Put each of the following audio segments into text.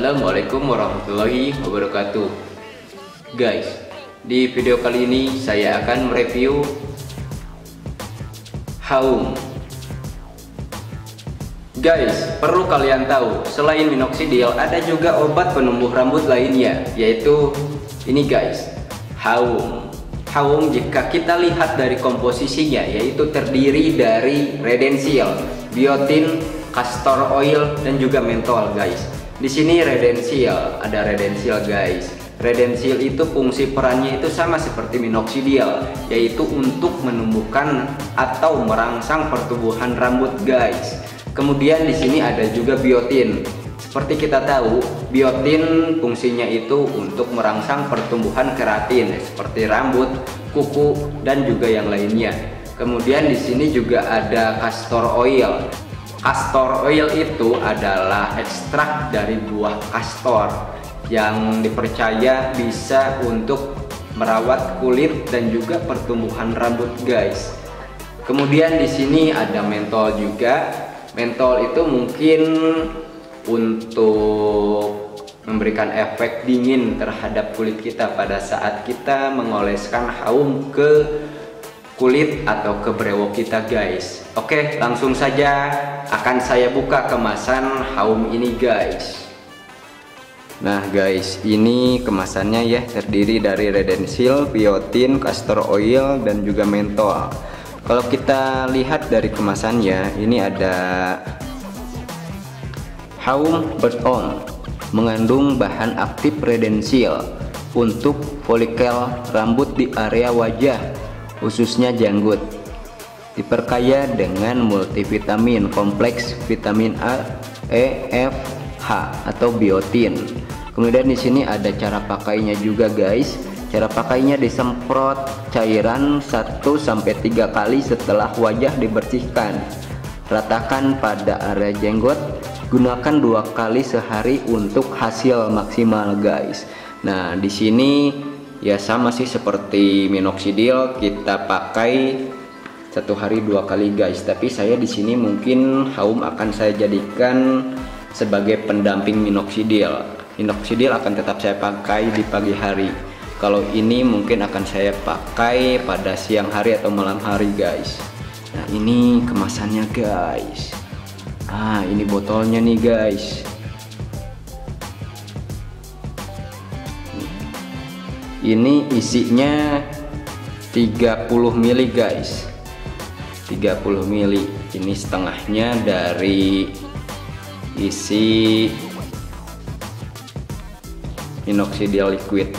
Assalamualaikum warahmatullahi wabarakatuh. Guys, di video kali ini saya akan mereview Haum. Guys, perlu kalian tahu, selain Minoxidil ada juga obat penumbuh rambut lainnya, yaitu ini guys, Haum. Haum jika kita lihat dari komposisinya, yaitu terdiri dari Redensyl, Biotin, Castor Oil, dan juga Menthol guys. Di sini Redensyl, ada Redensyl guys. Redensyl itu fungsi perannya itu sama seperti Minoxidil, yaitu untuk menumbuhkan atau merangsang pertumbuhan rambut guys. Kemudian di sini ada juga Biotin. Seperti kita tahu, Biotin fungsinya itu untuk merangsang pertumbuhan keratin seperti rambut, kuku, dan juga yang lainnya. Kemudian di sini juga ada Castor Oil. Castor oil itu adalah ekstrak dari buah kastor yang dipercaya bisa untuk merawat kulit dan juga pertumbuhan rambut guys. Kemudian di sini ada mentol juga. Mentol itu mungkin untuk memberikan efek dingin terhadap kulit kita pada saat kita mengoleskan haum ke kulit atau ke brewok kita guys. Oke, langsung saja akan saya buka kemasan Haum ini guys. Nah guys, ini kemasannya ya, terdiri dari Redensyl, Biotin, Castor Oil, dan juga Menthol. Kalau kita lihat dari kemasannya, ini ada Haum Beard On, mengandung bahan aktif Redensyl untuk folikel rambut di area wajah, khususnya janggut. Diperkaya dengan multivitamin kompleks vitamin A, E, F, H atau biotin. Kemudian di sini ada cara pakainya juga guys. Cara pakainya disemprot cairan 1 sampai 3 kali setelah wajah dibersihkan. Ratakan pada area jenggot. Gunakan 2 kali sehari untuk hasil maksimal guys. Nah, di sini ya sama sih seperti Minoxidil, kita pakai 1 hari 2 kali guys. Tapi saya di sini mungkin Haum akan saya jadikan sebagai pendamping Minoxidil. Minoxidil akan tetap saya pakai di pagi hari. Kalau ini mungkin akan saya pakai pada siang hari atau malam hari guys. Nah ini kemasannya guys. Ah ini botolnya nih guys. Ini isinya 30 ml guys. 30 ml. Ini setengahnya dari isi Minoxidil liquid.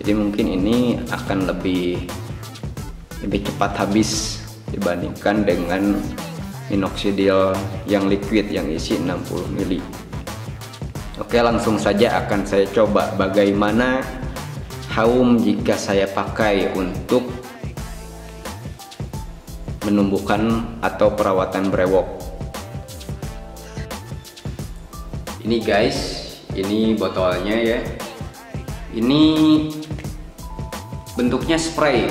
Jadi mungkin ini akan lebih cepat habis dibandingkan dengan Minoxidil yang liquid yang isi 60 ml. Oke, langsung saja akan saya coba bagaimana Haum jika saya pakai untuk menumbuhkan atau perawatan brewok. Ini guys, ini botolnya ya. Ini bentuknya spray.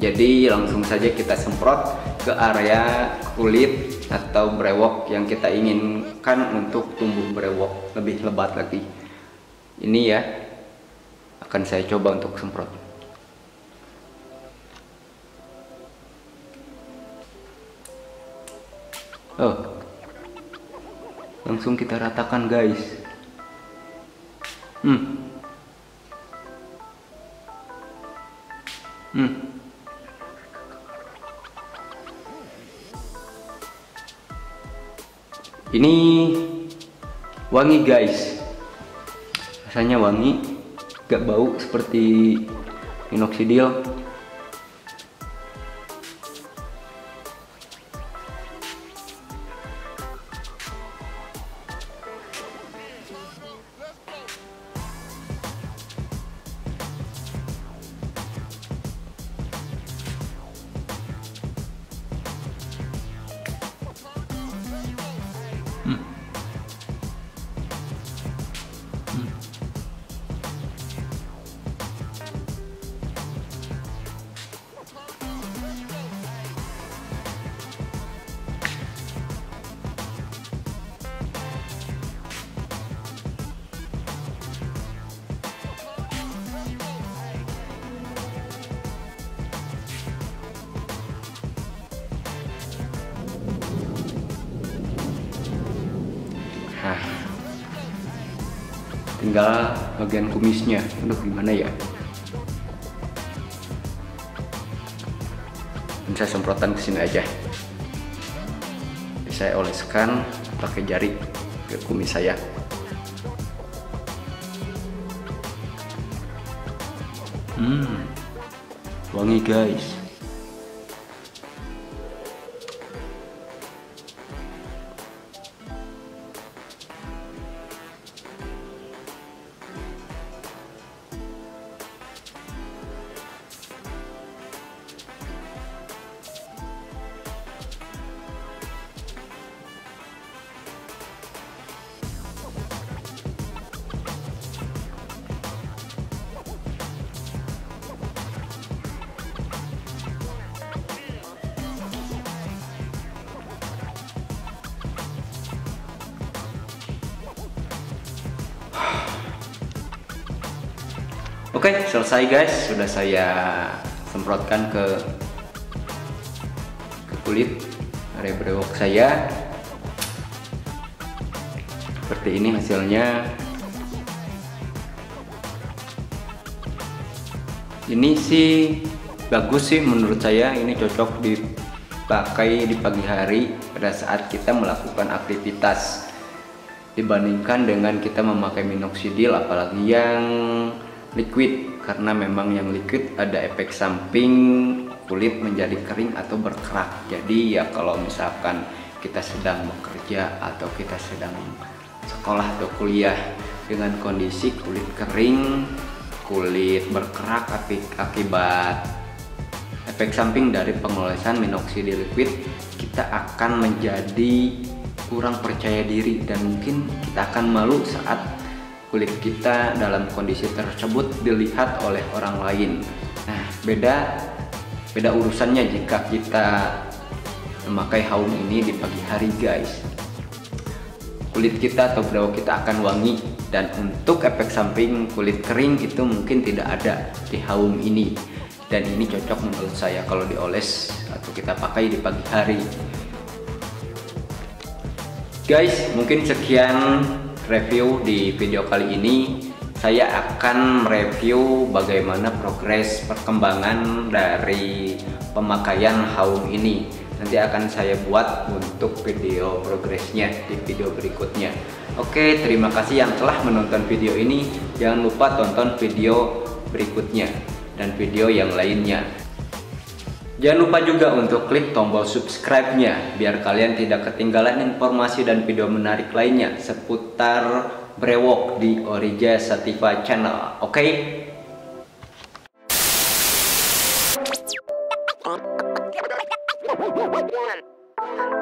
Jadi langsung saja kita semprot ke area kulit atau brewok yang kita inginkan untuk tumbuh brewok lebih lebat lagi. Ini ya, akan saya coba untuk semprot. Oh, langsung kita ratakan guys. Ini wangi guys. Rasanya wangi. Gak bau seperti Minoxidil. Tinggal bagian kumisnya, aduh gimana ya? Ini saya semprotan ke sini aja. Saya oleskan pakai jari ke kumis saya. Wangi guys. Oke, selesai guys, sudah saya semprotkan ke kulit area brewok saya. Seperti ini hasilnya. Ini sih bagus sih menurut saya, ini cocok dipakai di pagi hari pada saat kita melakukan aktivitas. Dibandingkan dengan kita memakai minoxidil, apalagi yang liquid, karena memang yang liquid ada efek samping kulit menjadi kering atau berkerak. Jadi ya kalau misalkan kita sedang bekerja atau kita sedang sekolah atau kuliah dengan kondisi kulit kering, kulit berkerak akibat efek samping dari pengolesan minoxidil liquid, kita akan menjadi kurang percaya diri dan mungkin kita akan malu saat kulit kita dalam kondisi tersebut dilihat oleh orang lain. Nah, beda urusannya jika kita memakai haum ini di pagi hari guys. Kulit kita atau brewok kita akan wangi, dan untuk efek samping kulit kering itu mungkin tidak ada di haum ini. Dan ini cocok menurut saya kalau dioles atau kita pakai di pagi hari. Guys, mungkin sekian review di video kali ini. Saya akan mereview bagaimana progres perkembangan dari pemakaian haum ini. Nanti akan saya buat untuk video progresnya di video berikutnya. Oke, terima kasih yang telah menonton video ini. Jangan lupa tonton video berikutnya dan video yang lainnya. Jangan lupa juga untuk klik tombol subscribe-nya biar kalian tidak ketinggalan informasi dan video menarik lainnya seputar brewok di Oriza Sativa Channel. Oke? Okay?